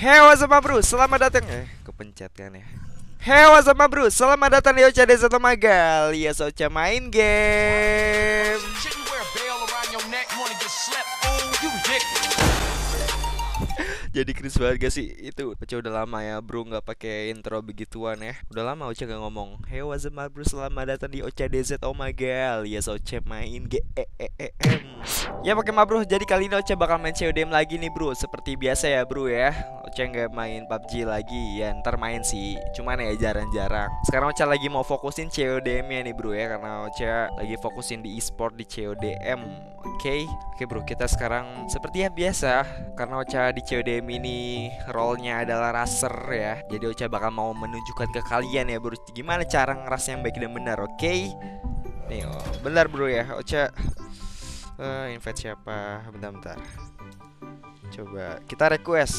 Hey, what's up, bro? Selamat datang. Kepencet kan ya. Hey, what's up, bro? Selamat datang di Oca DZ Magal. Ya, Oca main game. Jadi Chris banget gak sih itu? Oca udah lama ya, bro, nggak pakai intro begituan ya. Udah lama Oca nggak ngomong. Hey, what's up, bro? Selamat datang di Oca DZ Magal. Ya, Oca main game. Ya pakai bro, jadi kali ini Oca bakal main CODM lagi nih bro. Seperti biasa ya bro ya, Oca nggak main PUBG lagi. Ya ntar main sih, cuman ya jarang-jarang. Sekarang Oca lagi mau fokusin CODM-nya nih bro ya, karena Oca lagi fokusin di e-sport di CODM. Oke bro, kita sekarang seperti yang biasa, karena Oca di CODM ini role-nya adalah raser ya. Jadi Oca bakal mau menunjukkan ke kalian ya bro, gimana cara ngerasnya yang baik dan benar. Oke. Nih benar bro ya, Oca invite siapa? Bentar-bentar, coba kita request.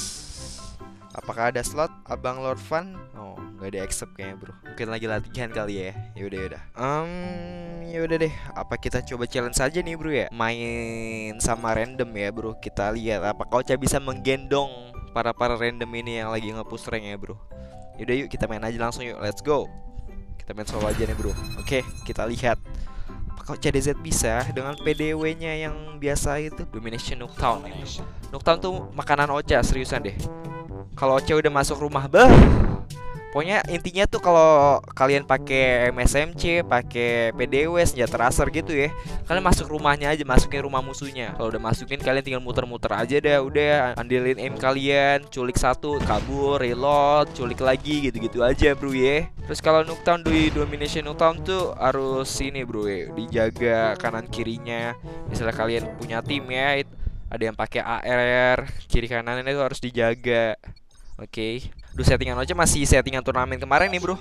Apakah ada slot? Abang Lord Fun? Oh, nggak ada accept kayaknya bro. Mungkin lagi latihan kali ya. Yaudah. Yaudah deh. Apa kita coba challenge saja nih bro ya? Main sama random ya bro. Kita lihat apakah Oca bisa menggendong para random ini yang lagi nge-push rank ya bro. Yaudah yuk kita main aja langsung yuk. Let's go. Kita main solo aja nih bro. Oke, kita lihat. Oca DZ bisa dengan PDW-nya yang biasa itu, domination Nuketown. Nuketown tuh makanan Oca, seriusan deh. Kalau Oca udah masuk rumah, pokoknya intinya tuh kalau kalian pakai MSMC, pakai PDW senjata raser gitu ya, kalian masuk rumahnya aja, masukin rumah musuhnya. Kalau udah masukin kalian tinggal muter-muter aja dah, udah andelin aim kalian, culik satu, kabur, reload, culik lagi, gitu-gitu aja bro ya. Terus kalau Nuketown, domination Nuketown tuh harus ini bro ya, dijaga kanan kirinya. Misalnya kalian punya tim ya, ada yang pakai ARR, kiri kanannya itu harus dijaga. Oke. Duh, settingan Oca masih settingan turnamen kemarin nih bro.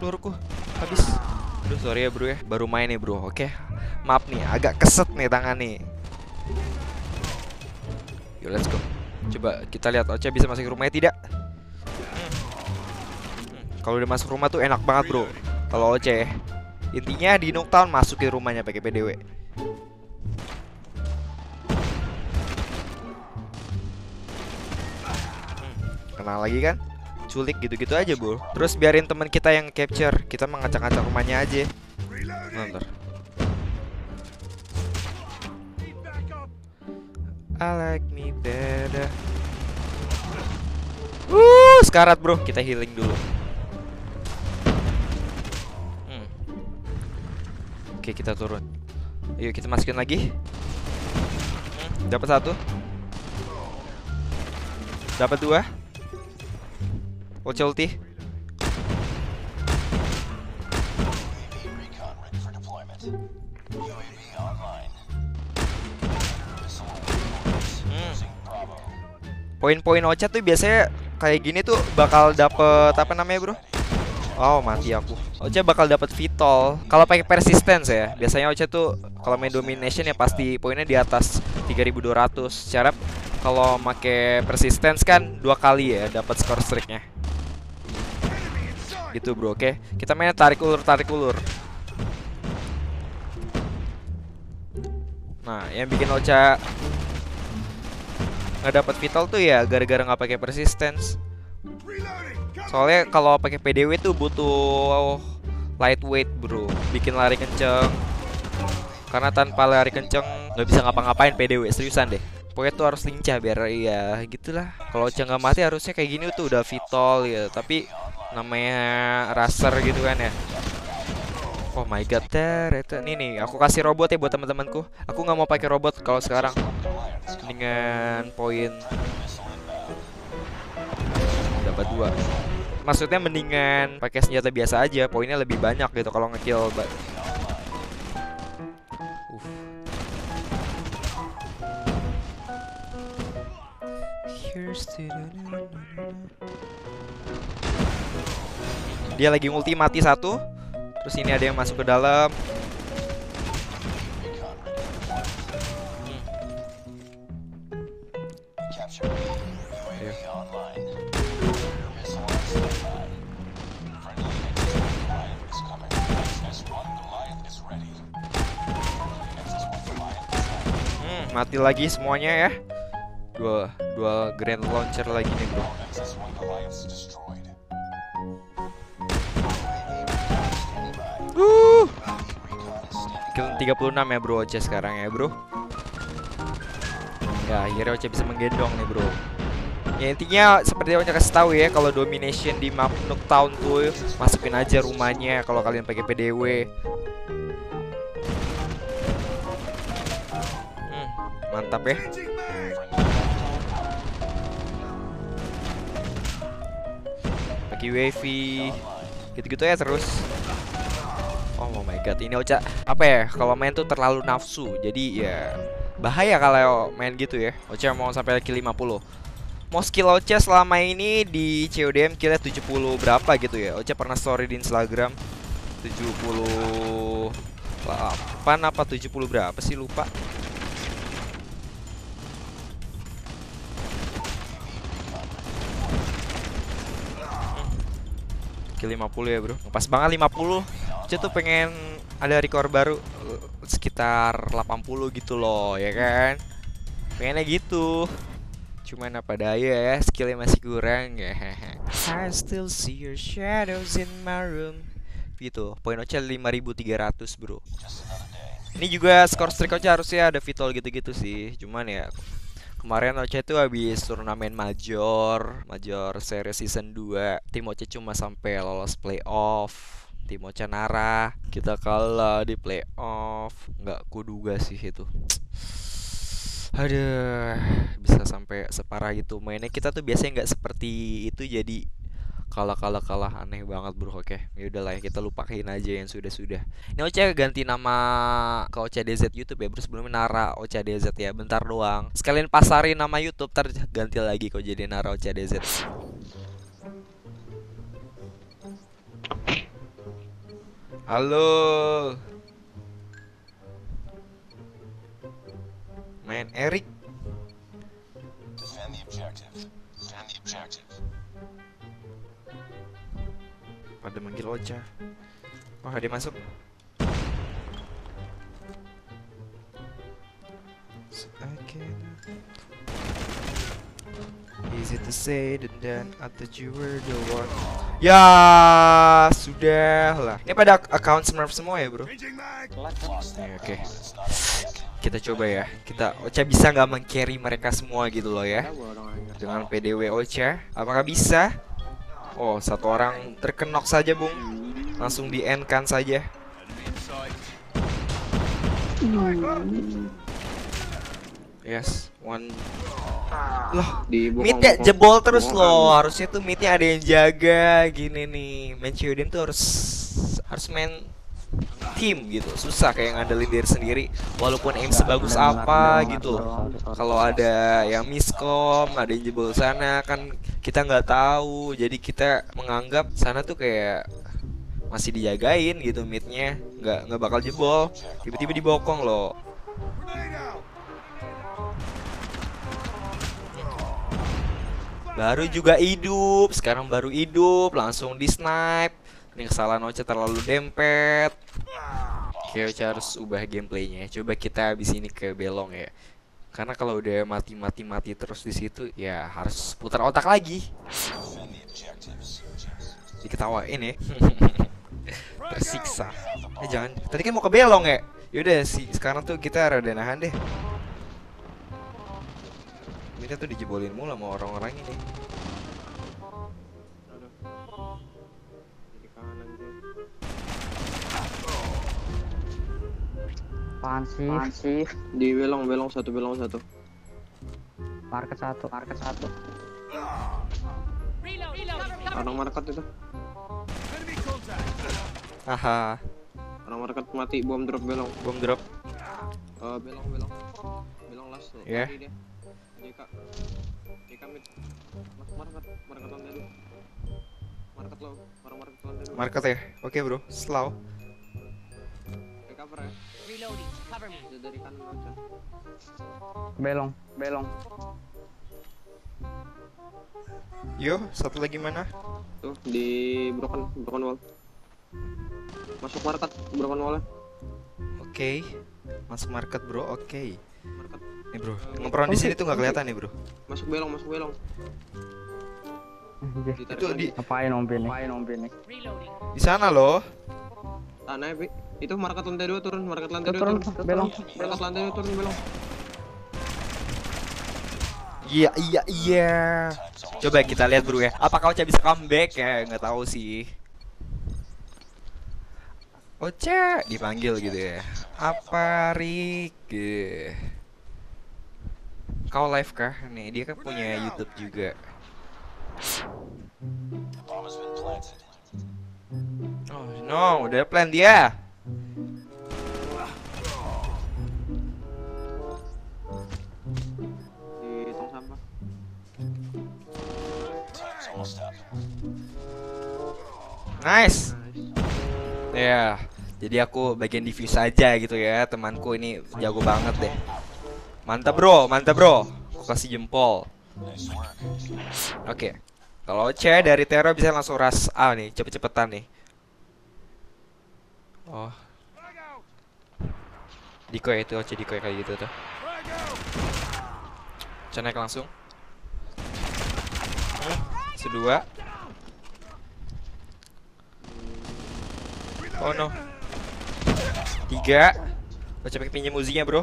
Peluruku habis. Aduh, sorry ya bro ya, baru main nih bro. Oke. Maaf nih, agak keset nih tangan nih. Yuk, let's go. Coba kita lihat Oca bisa masuk rumahnya tidak. Kalau udah masuk rumah tuh enak banget bro. Kalau Oca ya, intinya di Nuketown masukin rumahnya pakai PDW. Kenal lagi kan? Culik gitu-gitu aja bro. Terus biarin teman kita yang capture, kita mengacak-acak rumahnya aja. Nonton. I like me better. Sekarat bro, kita healing dulu. Oke, kita turun. Yuk kita masukin lagi. Dapat satu. Dapat dua. Oca ulti. Poin-poin Oca tuh biasanya kayak gini tuh bakal dapet apa namanya bro? Oh, mati aku. Oca bakal dapet VTOL kalau pakai persistence ya. Biasanya Oca tuh kalau main domination ya pasti poinnya di atas 3200. Secara kalau pakai persistence kan 2 kali ya dapat skor streaknya. Gitu bro, oke. Kita main tarik ulur, tarik ulur. Nah, yang bikin Oca nggak dapat vital tuh ya gara-gara nggak pakai persistence. Soalnya kalau pakai PDW tuh butuh lightweight bro, bikin lari kenceng. Karena tanpa lari kenceng nggak bisa ngapa-ngapain PDW, seriusan deh. Pokoknya tuh harus lincah biar ya gitulah. Kalau Oca nggak mati harusnya kayak gini tuh udah vital ya. Tapi namanya raser gitu kan ya. Oh my god, nih nih aku kasih robot ya buat teman-temanku. Aku nggak mau pakai robot kalau sekarang. Dengan poin dapat 2. Maksudnya mendingan pakai senjata biasa aja, poinnya lebih banyak gitu kalau ngekill. Dia lagi ulti mati 1. Terus ini ada yang masuk ke dalam. Mati lagi semuanya ya. Dua grand launcher lagi nih bro. Kill 36 ya bro Oca sekarang ya bro. Ya akhirnya Oca bisa menggendong nih bro. Ya intinya seperti yang Oca kasih tahu ya, kalau domination di map Nuketown tuh masukin aja rumahnya kalau kalian pakai PDW. Mantap ya. Pakai wavy gitu-gitu ya terus. Oh my god, ini Oca apa ya? Kalau main tuh terlalu nafsu. Jadi ya bahaya kalau main gitu ya. Oca mau sampai kill 50. Mau skill Oca selama ini di CODM killnya 70 berapa gitu ya. Oca pernah story di Instagram 78 apa 70 berapa sih lupa. Kill 50 ya bro. Pas banget 50. Oca tuh pengen ada record baru sekitar 80 gitu loh ya kan. Pengennya gitu. Cuman apa daya ya, skillnya masih kurang ya. I still see your shadows in my room. Gitu, poin Oca 5300 bro. Ini juga skor streak Oca harusnya ada VTOL gitu-gitu sih. Cuman ya kemarin Oca itu habis turnamen major series season 2. Tim Oca cuma sampai lolos playoff. Tim Oca NARA, kita kalah di playoff. Nggak kuduga sih itu. Aduh, bisa sampai separah itu mainnya. Kita tuh biasanya nggak seperti itu, jadi kalah aneh banget bro. Oke, ya udahlah ya, kita lupain aja yang sudah-sudah. Ini Oca ganti nama ke Oca DZ YouTube ya, terus sebelumnya NARA Oca DZ ya, bentar doang. Sekalian pasarin nama YouTube, ntar ganti lagi kok jadi NARA Oca DZ. Halo. Main Eric. Defend the objective. Pada manggil Oca. Wah, dia masuk. Easy to say then I thought you were the one. Ya, sudahlah. Ini pada account Smurf semua ya, bro. Oke. Kita coba ya, Oca bisa nggak meng-carry mereka semua gitu loh ya, dengan PDW Oca, apakah bisa? Oh, satu orang terkenok saja bung, langsung di end kan saja. Yes, one. Loh, mid-nya jebol terus loh, harusnya tuh mid-nya ada yang jaga gini nih. Main CODM tuh harus main tim gitu, susah kayak ngandelin diri sendiri walaupun aim sebagus apa gitu. Kalau ada yang miskom, ada yang jebol sana kan kita nggak tahu, jadi kita menganggap sana tuh kayak masih dijagain gitu, midnya nggak bakal jebol, tiba-tiba dibokong loh. Baru juga hidup, sekarang baru hidup langsung di snipe. Ini kesalahan Oca terlalu dempet. Oke, Oca harus ubah gameplaynya. Coba kita habis ini ke belong ya. Karena kalau udah mati terus di situ, ya harus putar otak lagi. Diketawain ya. Tersiksa. Jangan. Tadi kan mau ke belong ya. Yaudah sih. Sekarang tuh kita rada nahan deh. Ini tuh dijebolin mulu sama orang-orang ini. Pansif di belong satu market satu orang market itu, haha, orang market mati. Bom drop belong last tuh ya. Jika mid market ya. Oke bro, slow. Reloading, cover me. Dari kanan Oca. Belong. Yo, satu lagi mana? Tuh di broken wall. Masuk market berapa nolnya? Oke, masuk market bro. Oke. Market. Nih bro, ngeperon di sini tuh nggak kelihatan nih bro. Masuk belong, masuk belong. Itu di ngapain ompin nih? Di sana loh. Tanah bi. Itu market lantai 2 turun, market lantai 2 turun. Belong, market lantai 2 turun belong. Iya. Coba kita lihat bro ya. Apakah Oca bisa comeback ya? Nggak tahu sih. Oca dipanggil gitu ya. Apa Rik? Kau live kah? Nih dia kan punya YouTube juga. Oh no, udah plan dia. Nice. Ya, yeah. Jadi aku bagian defuse aja gitu ya, temanku ini jago banget deh. Mantap bro. Aku kasih jempol. Oke. Kalau C dari Tero bisa langsung rush A nih, cepet-cepetan nih. Oh. Decoy itu, Oca decoy kayak gitu tuh. Oca naik langsung. Sedua. Oh no. 3. Oca pakai pinjam uzinya, bro.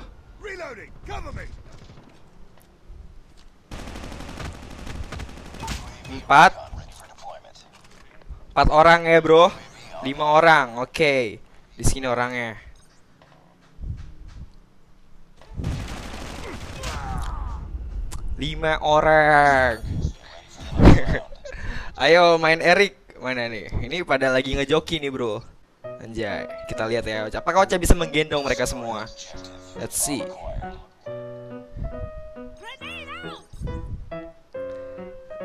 Empat orang ya, bro. 5 orang. Oke. Di sini orangnya. Ayo main Eric. Mana nih? Ini pada lagi ngejoki nih, bro. Anjay, kita lihat ya, apakah Oca bisa menggendong mereka semua. Let's see.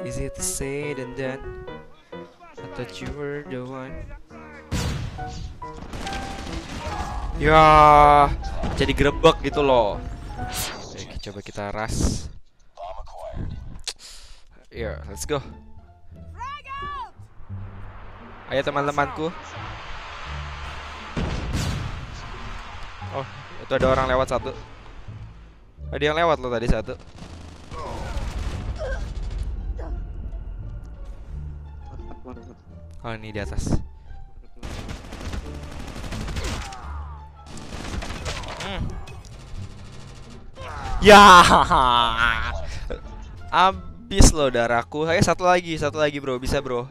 Easy to say than that. I thought you were the one. Ya, jadi grebek gitu loh. Oke, coba kita ras. Ya, let's go. Ayo teman-temanku. Oh, itu ada orang lewat satu. Ada yang lewat loh tadi satu. Oh, ini di atas. Ya, abis loh darahku. Ayo satu lagi bro, bisa bro.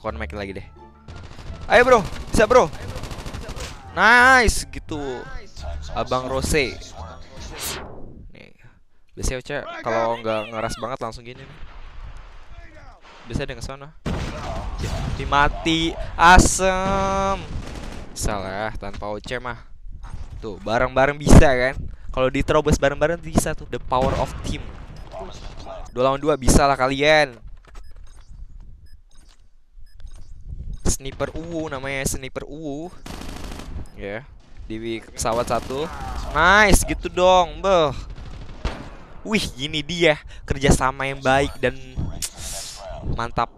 Connect lagi deh. Ayo bro, bisa bro. Nice gitu, Abang Rose. Nih, biasanya Oca kalau nggak ngeras banget langsung gini nih. Biasa ada kesana. Dimati asem. Salah tanpa Oca mah. Tuh bareng-bareng bisa kan? Kalau diterobos bareng-bareng bisa tuh. The power of team. 2 lawan 2 bisa lah kalian. Sniper UU namanya, sniper UU. Ya, yeah. Di pesawat satu. Nice gitu dong, beh. Wih, gini dia kerjasama yang baik dan mantap.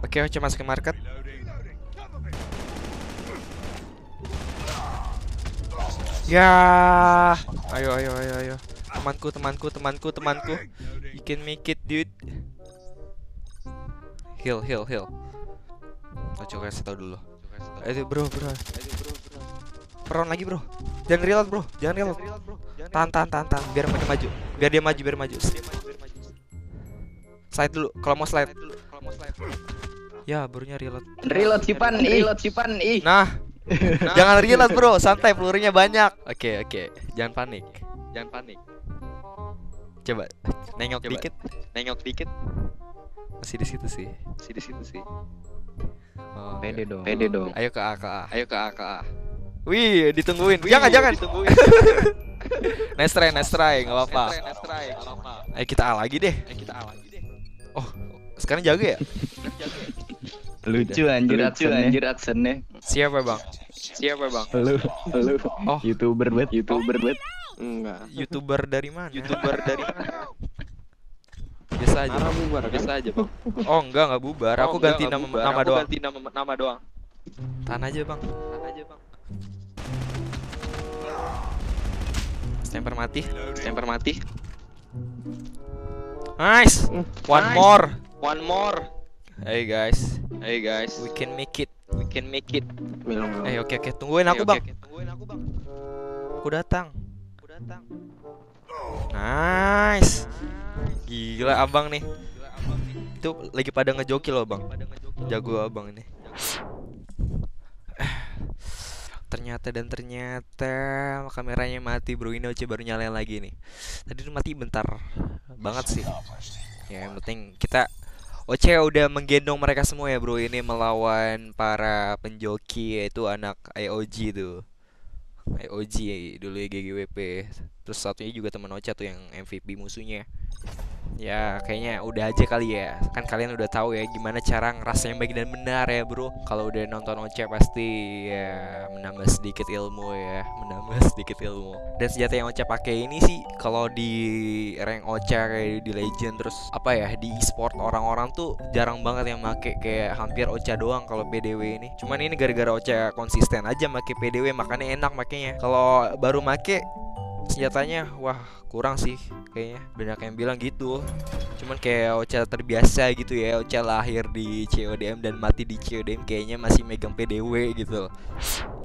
Oke, Oca masuk ke market. Ya, ayo. Temanku. You can make it, dude. Heal. Coba kasih tau dulu. Ayo bro. Peron lagi bro. Jangan reload. Tahan. Biar dia maju. Slide dulu. Kalau mau slide. Ya, barunya reload. Reload sipan ih. Nah. Jangan reload bro, santai, pelurunya banyak. Oke. Jangan panik. Coba nengok dikit. Masih di situ sih. Oh, pede dong. Ayo ke A. Wih, ditungguin. Jangan. Ditungguin. Nice try, enggak apa-apa. Ayo kita A lagi deh. Oh, sekarang jago ya? Lucu anjir aksennya. Siapa bang? Lu, oh youtuber bet. Enggak. Youtuber dari mana? Biasa aja bang. Oh enggak bubar. Aku ganti nama doang. Tahan aja bang. Sniper mati. Nice. One more. Hey guys. We can make it. Oke, tungguin aku bang. Aku datang. Nice. Gila abang nih. Itu lagi pada ngejoki loh bang. Jago abang ini. Ternyata kameranya mati bro, ini Oce baru nyalain lagi nih. Tadi mati bentar banget sih. Ya yang penting kita Oce udah menggendong mereka semua ya bro, ini melawan para penjoki yaitu anak IOG tuh. IOG ya, dulu ya GGWP. Terus satunya juga teman Oce tuh yang MVP musuhnya. Ya kayaknya udah aja kali ya. Kan kalian udah tahu ya gimana cara ngerasain baik dan benar ya bro. Kalau udah nonton Oce pasti ya menambah sedikit ilmu. Dan senjata yang Oce pakai ini sih kalau di rank Oce kayak di legend terus apa ya di e-sport orang-orang tuh jarang banget yang make, kayak hampir Oce doang kalau PDW ini. Cuman ini gara-gara Oce konsisten aja make PDW makanya enak makanya. Kalau baru make senjatanya wah kurang sih kayaknya, banyak yang bilang gitu. Cuman kayak Oca terbiasa gitu ya, Oca lahir di CODM dan mati di CODM kayaknya masih megang PDW gitu.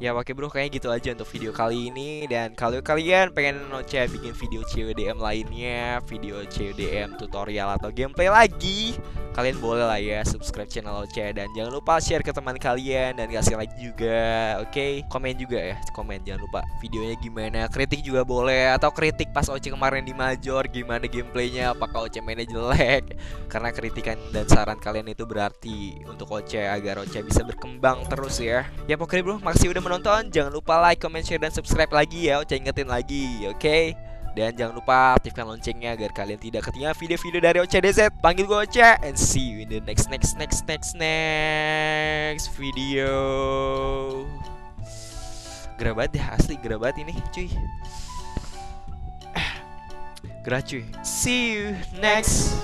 Ya oke bro, kayaknya gitu aja untuk video kali ini. Dan kalau kalian pengen Oca bikin video CODM lainnya, video CODM tutorial atau gameplay lagi, kalian boleh lah ya subscribe channel Oca. Dan jangan lupa share ke teman kalian dan kasih like juga. Oke, komen juga ya, komen jangan lupa videonya gimana, kritik juga boleh. Atau kritik pas Oce kemarin di Major, gimana gameplaynya, apakah Oce mainnya jelek. Karena kritikan dan saran kalian itu berarti untuk Oce, agar Oce bisa berkembang terus ya. Ya pokoknya bro, makasih udah menonton. Jangan lupa like, comment, share, dan subscribe lagi ya. Oce ingetin lagi, oke? Dan jangan lupa aktifkan loncengnya agar kalian tidak ketinggalan video-video dari Oca DZ. Panggil gue Oca, and see you in the next video. Gerabat ya, asli gerabat ini cuy. See you next.